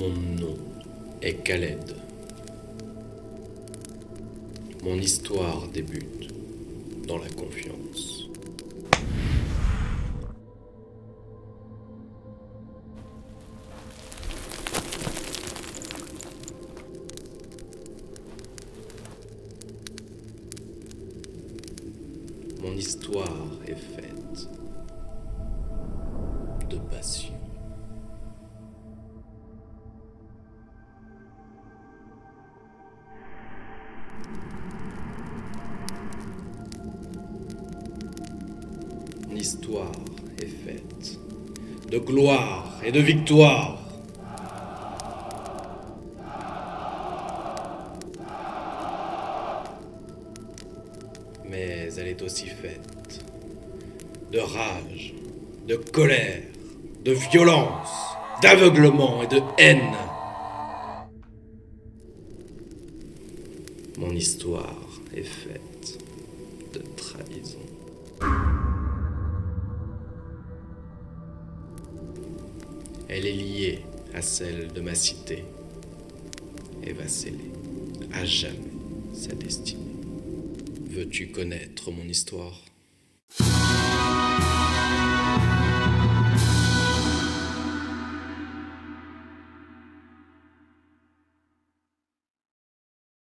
Mon nom est Khaled. Mon histoire débute dans la confiance. Mon histoire est faite de passion. Mon histoire est faite de gloire et de victoire. Mais elle est aussi faite de rage, de colère, de violence, d'aveuglement et de haine. Mon histoire est faite de trahison. Elle est liée à celle de ma cité et va sceller à jamais sa destinée. Veux-tu connaître mon histoire ?